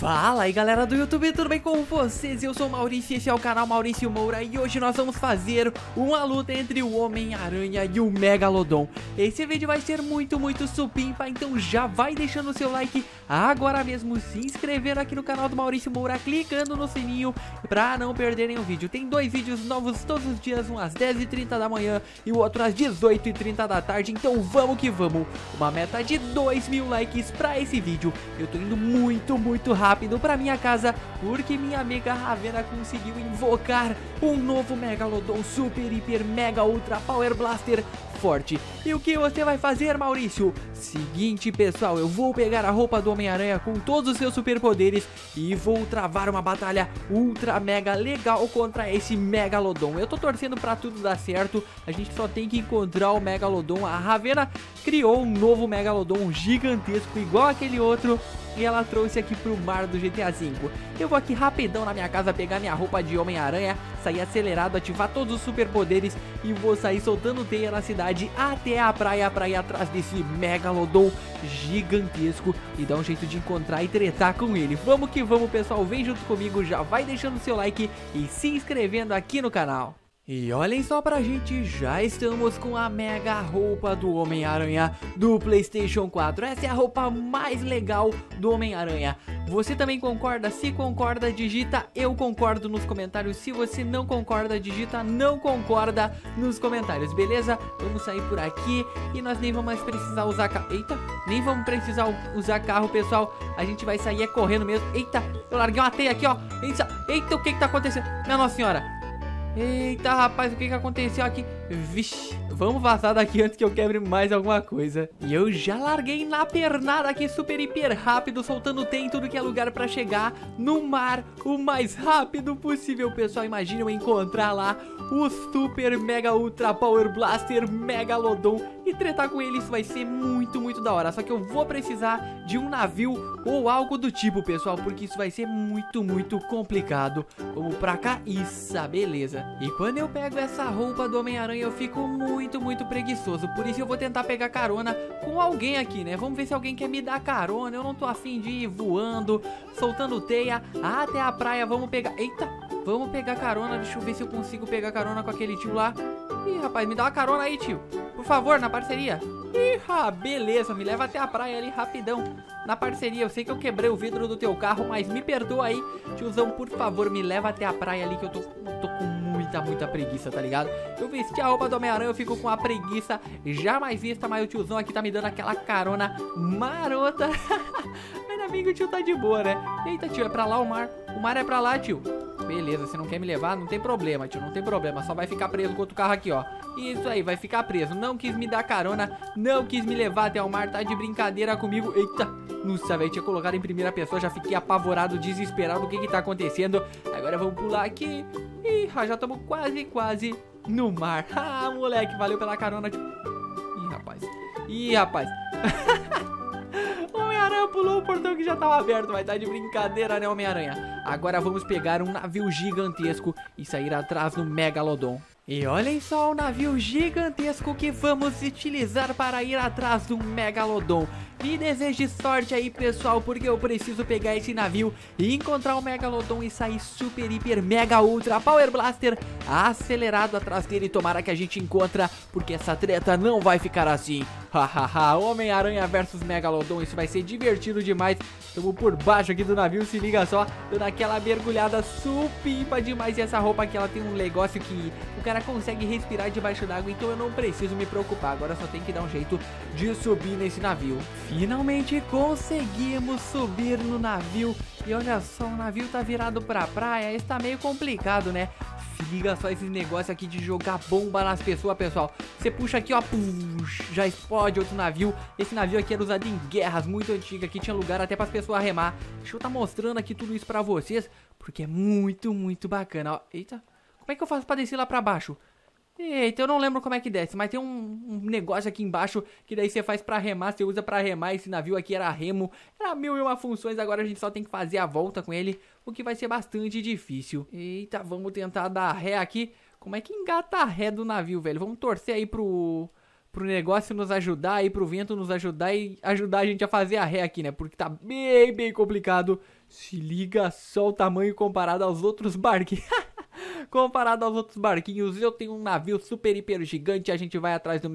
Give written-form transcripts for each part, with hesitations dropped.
Fala aí galera do YouTube, tudo bem com vocês? Eu sou o Maurício e esse é o canal Maurício Moura. E hoje nós vamos fazer uma luta entre o Homem-Aranha e o Megalodon. Esse vídeo vai ser muito supimpa, então já vai deixando o seu like agora mesmo, se inscrevendo aqui no canal do Maurício Moura, clicando no sininho pra não perder nenhum vídeo. Tem dois vídeos novos todos os dias, um às 10h30 da manhã e o outro às 18h30 da tarde. Então vamos que vamos, uma meta de 2.000 likes pra esse vídeo. Eu tô indo muito rápido pra minha casa, porque minha amiga Ravena conseguiu invocar um novo Megalodon Super, Hiper, Mega, Ultra, Power Blaster forte. E o que você vai fazer, Maurício? Seguinte, pessoal, eu vou pegar a roupa do Homem-Aranha com todos os seus superpoderes e vou travar uma batalha ultra mega legal contra esse Megalodon. Eu tô torcendo pra tudo dar certo, a gente só tem que encontrar o Megalodon. A Ravena criou um novo Megalodon gigantesco, igual aquele outro, e ela trouxe aqui pro mar do GTA V. Eu vou aqui rapidão na minha casa pegar minha roupa de Homem-Aranha, sair acelerado, ativar todos os superpoderes e vou sair soltando teia na cidade até a praia pra ir atrás desse Megalodon gigantesco e dar um jeito de encontrar e tretar com ele. Vamos que vamos, pessoal, vem junto comigo, já vai deixando seu like e se inscrevendo aqui no canal. E olhem só pra gente, já estamos com a mega roupa do Homem-Aranha do PlayStation 4. Essa é a roupa mais legal do Homem-Aranha. Você também concorda? Se concorda, digita eu concordo nos comentários. Se você não concorda, digita não concorda nos comentários, beleza? Vamos sair por aqui e nós nem vamos mais precisar usar carro. Eita, nem vamos precisar usar carro, pessoal. A gente vai sair correndo mesmo. Eita, eu larguei uma teia aqui, ó. Eita, o que tá acontecendo? Minha Nossa Senhora. Eita, rapaz, o que aconteceu aqui? Vixe, vamos vazar daqui antes que eu quebre mais alguma coisa. E eu já larguei na pernada aqui, super, hiper rápido, soltando teia em tudo que é lugar pra chegar no mar o mais rápido possível, pessoal. Imagina eu encontrar lá o Super Mega Ultra Power Blaster Megalodon e tretar com ele. Isso vai ser muito da hora. Só que eu vou precisar de um navio ou algo do tipo, pessoal, porque isso vai ser muito complicado. Vamos pra cá, isso, beleza. E quando eu pego essa roupa do Homem-Aranha, eu fico muito preguiçoso. Por isso eu vou tentar pegar carona com alguém aqui, né? Vamos ver se alguém quer me dar carona. Eu não tô afim de ir voando, soltando teia até a praia. Vamos pegar... Eita, vamos pegar carona. Deixa eu ver se eu consigo pegar carona com aquele tio lá. Ih, rapaz, me dá uma carona aí, tio, por favor, na parceria. Ih, beleza, me leva até a praia ali rapidão, na parceria. Eu sei que eu quebrei o vidro do teu carro, mas me perdoa aí, tiozão, por favor, me leva até a praia ali, que eu tô com muita preguiça, tá ligado? Eu vesti a roupa do Homem-Aranha, eu fico com a preguiça jamais vista, mas o tiozão aqui tá me dando aquela carona marota. Ainda bem que o tio tá de boa, né? Eita, tio, é pra lá o mar? O mar é pra lá, tio. Beleza, você não quer me levar? Não tem problema, tio, não tem problema. Só vai ficar preso com outro carro aqui, ó. Isso aí, vai ficar preso. Não quis me dar carona, não quis me levar até o mar, tá de brincadeira comigo. Eita, nossa, velho, tinha colocado em primeira pessoa, já fiquei apavorado, desesperado. O que que tá acontecendo? Agora vamos pular aqui. Ih, já estamos quase no mar. Ah, moleque, valeu pela carona, tio. Ih, rapaz. Homem-Aranha pulou o portão que já tava aberto, mas tá de brincadeira, né, Homem-Aranha? Agora vamos pegar um navio gigantesco e sair atrás do Megalodon. E olhem só o navio gigantesco que vamos utilizar para ir atrás do Megalodon. Me deseje sorte aí, pessoal, porque eu preciso pegar esse navio e encontrar o Megalodon e sair super, hiper, mega, ultra, power blaster acelerado atrás dele. Tomara que a gente encontra, porque essa treta não vai ficar assim. Hahaha, Homem-Aranha versus Megalodon, isso vai ser divertido demais. Estamos por baixo aqui do navio, se liga só, dando aquela mergulhada supimpa demais. E essa roupa aqui, ela tem um negócio que o cara consegue respirar debaixo d'água, então eu não preciso me preocupar. Agora só tem que dar um jeito de subir nesse navio. Finalmente conseguimos subir no navio. E olha só, o navio tá virado pra praia. Isso tá meio complicado, né? Se liga só esse negócio aqui de jogar bomba nas pessoas, pessoal. Você puxa aqui, ó, já explode outro navio. Esse navio aqui era usado em guerras muito antigas, que tinha lugar até pras pessoas remar. Deixa eu tá mostrando aqui tudo isso pra vocês, porque é muito bacana, ó. Eita, como é que eu faço pra descer lá pra baixo? Eita, eu não lembro como é que desce, mas tem um negócio aqui embaixo que daí você faz pra remar, você usa pra remar. Esse navio aqui era remo, era 1001 funções, agora a gente só tem que fazer a volta com ele, o que vai ser bastante difícil. Eita, vamos tentar dar ré aqui. Como é que engata a ré do navio, velho? Vamos torcer aí pro negócio nos ajudar e pro vento nos ajudar e ajudar a gente a fazer a ré aqui, né? Porque tá bem, bem complicado. Se liga só o tamanho comparado aos outros barquinhos. Comparado aos outros barquinhos, eu tenho um navio super, hiper gigante. A gente vai atrás do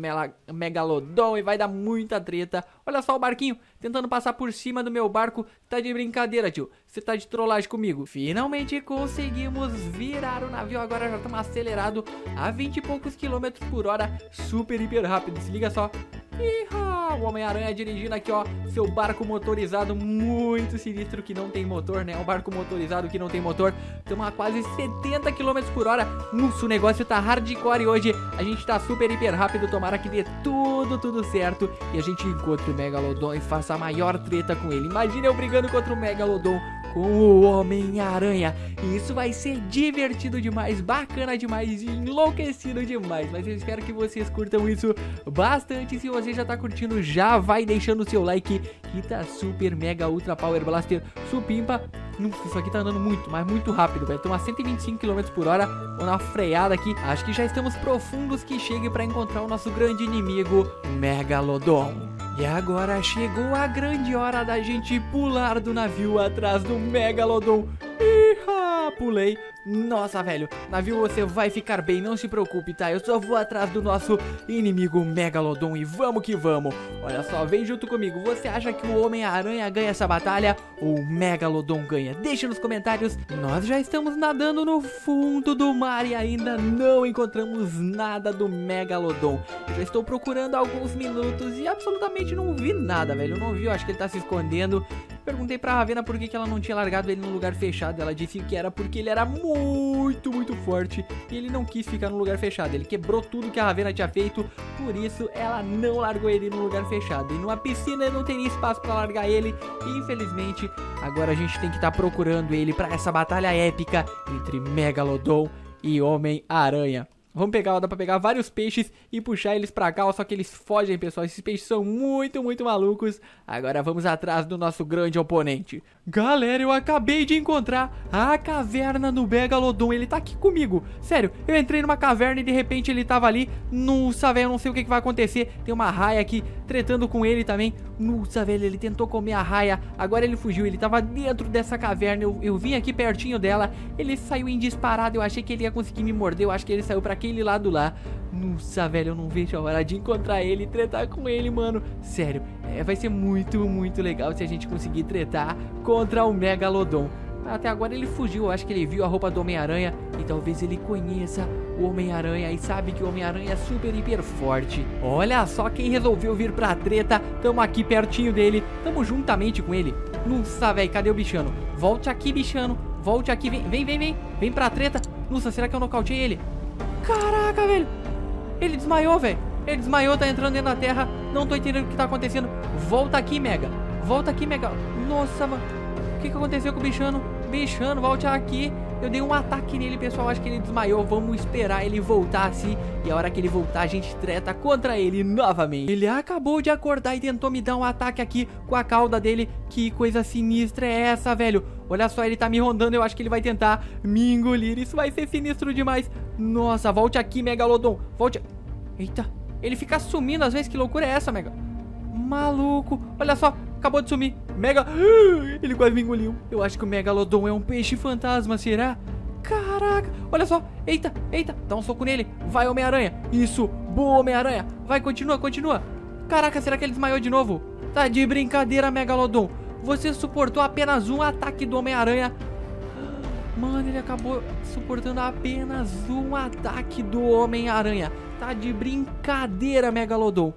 Megalodon e vai dar muita treta. Olha só o barquinho tentando passar por cima do meu barco. Tá de brincadeira, tio. Você tá de trollagem comigo. Finalmente conseguimos virar o navio. Agora já estamos acelerados a 20 e poucos quilômetros por hora. Super, hiper rápido. Se liga só. Iha, o Homem-Aranha dirigindo aqui, ó, seu barco motorizado muito sinistro que não tem motor, né? Um barco motorizado que não tem motor. Estamos a quase 70 km por hora. Nossa, o negócio tá hardcore hoje. A gente tá super, hiper rápido. Tomara que dê tudo certo. E a gente encontre o Megalodon e faça a maior treta com ele. Imagina eu brigando contra o Megalodon com o Homem-Aranha. E isso vai ser divertido demais, bacana demais e enlouquecido demais. Mas eu espero que vocês curtam isso bastante. Se você já tá curtindo, já vai deixando o seu like, que tá super, mega, ultra, power, blaster, supimpa. Nossa, isso aqui tá andando muito, mas muito rápido, velho. Estamos a 125 km por hora. Vamos dar uma freada aqui. Acho que já estamos profundos que chegue pra encontrar o nosso grande inimigo, Megalodon. E agora chegou a grande hora da gente pular do navio atrás do Megalodon. Iha, pulei. Nossa, velho, navio, você vai ficar bem, não se preocupe, tá? Eu só vou atrás do nosso inimigo Megalodon e vamos que vamos. Olha só, vem junto comigo. Você acha que o Homem-Aranha ganha essa batalha ou o Megalodon ganha? Deixa nos comentários. Nós já estamos nadando no fundo do mar e ainda não encontramos nada do Megalodon. Eu já estou procurando há alguns minutos e absolutamente não vi nada, velho. Eu não vi, eu acho que ele tá se escondendo. Perguntei pra Ravena por que ela não tinha largado ele num lugar fechado. Ela disse que era porque ele era muito, muito forte e ele não quis ficar num lugar fechado. Ele quebrou tudo que a Ravena tinha feito, por isso ela não largou ele num lugar fechado. E numa piscina não teria espaço pra largar ele. E infelizmente, agora a gente tem que estar procurando ele pra essa batalha épica entre Megalodon e Homem-Aranha. Vamos pegar, dá pra pegar vários peixes e puxar eles pra cá, só que eles fogem, pessoal. Esses peixes são muito, muito malucos. Agora vamos atrás do nosso grande oponente. Galera, eu acabei de encontrar a caverna do Megalodon. Ele tá aqui comigo. Sério, eu entrei numa caverna e de repente ele tava ali. Nossa, velho, eu não sei o que vai acontecer. Tem uma raia aqui tretando com ele também. Nossa, velho, ele tentou comer a raia. Agora ele fugiu, ele tava dentro dessa caverna. Eu vim aqui pertinho dela. Ele saiu em disparada, eu achei que ele ia conseguir me morder. Eu acho que ele saiu pra aqui. Aquele lado lá. Nossa, velho, eu não vejo a hora de encontrar ele e tretar com ele, mano. Sério, vai ser muito, muito legal se a gente conseguir tretar contra o Megalodon. Até agora ele fugiu, eu acho que ele viu a roupa do Homem-Aranha e talvez ele conheça o Homem-Aranha e sabe que o Homem-Aranha é super, hiper forte. Olha só quem resolveu vir pra treta. Tamo aqui pertinho dele, tamo juntamente com ele. Nossa, velho, cadê o bichano? Volte aqui, bichano, volte aqui, vem pra treta. Nossa, será que eu nocauteei ele? Caraca, velho, ele desmaiou, velho. Ele desmaiou, tá entrando dentro da terra. Não tô entendendo o que tá acontecendo. Volta aqui, Mega. Volta aqui, Mega. Nossa, mano, o que aconteceu com o bichano? Bichano, volte aqui. Eu dei um ataque nele, pessoal, acho que ele desmaiou. Vamos esperar ele voltar assim. E a hora que ele voltar, a gente treta contra ele novamente. Ele acabou de acordar e tentou me dar um ataque aqui com a cauda dele. Que coisa sinistra é essa, velho? Olha só, ele tá me rondando, eu acho que ele vai tentar me engolir. Isso vai ser sinistro demais. Nossa, volte aqui, Megalodon. Volte. Eita, ele fica sumindo às vezes, que loucura é essa, Mega? Maluco, olha só, acabou de sumir. Mega, ele quase me engoliu. Eu acho que o Megalodon é um peixe fantasma, será? Caraca, olha só, eita, eita, dá um soco nele. Vai, Homem-Aranha, isso, boa, Homem-Aranha. Vai, continua, continua. Caraca, será que ele desmaiou de novo? Tá de brincadeira, Megalodon. Você suportou apenas um ataque do Homem-Aranha. Mano, ele acabou suportando apenas um ataque do Homem-Aranha. Tá de brincadeira, Megalodon.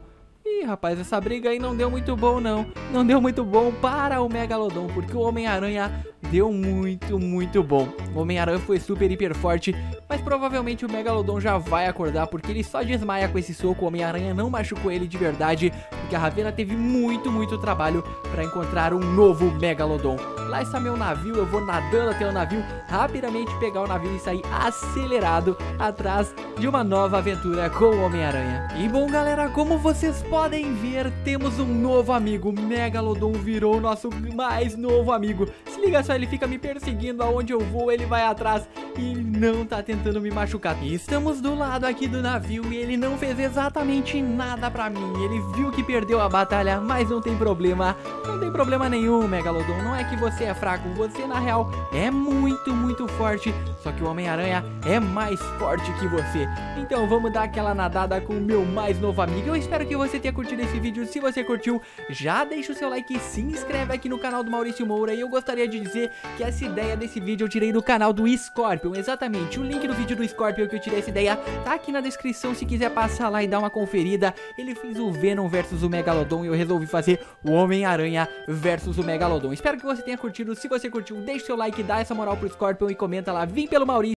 Ih, rapaz, essa briga aí não deu muito bom, não. Não deu muito bom para o Megalodon, porque o Homem-Aranha deu muito, muito bom. O Homem-Aranha foi super, hiper forte, mas provavelmente o Megalodon já vai acordar, porque ele só desmaia com esse soco. O Homem-Aranha não machucou ele de verdade, porque a Ravena teve muito, muito trabalho para encontrar um novo Megalodon. Lá está meu navio, eu vou nadando até o navio, rapidamente pegar o navio e sair acelerado atrás de uma nova aventura com o Homem-Aranha. E bom, galera, como vocês podem ver, temos um novo amigo. O Megalodon virou nosso mais novo amigo. Se liga só, ele fica me perseguindo aonde eu vou, ele vai atrás. ele não tá tentando me machucar. Estamos do lado aqui do navio e ele não fez exatamente nada pra mim. Ele viu que perdeu a batalha, mas não tem problema. Não tem problema nenhum, Megalodon. Não é que você é fraco, você na real é muito forte. Só que o Homem-Aranha é mais forte que você. Então vamos dar aquela nadada com o meu mais novo amigo. Eu espero que você tenha curtido esse vídeo. Se você curtiu, já deixa o seu like e se inscreve aqui no canal do Maurício Moura. E eu gostaria de dizer que essa ideia desse vídeo eu tirei do canal do Scorpio. Exatamente, o link do vídeo do Scorpio que eu tirei essa ideia tá aqui na descrição. Se quiser passar lá e dar uma conferida, ele fez o Venom versus o Megalodon e eu resolvi fazer o Homem-Aranha versus o Megalodon. Espero que você tenha curtido. Se você curtiu, deixa o seu like, dá essa moral pro Scorpio e comenta lá, vim pelo Maurício.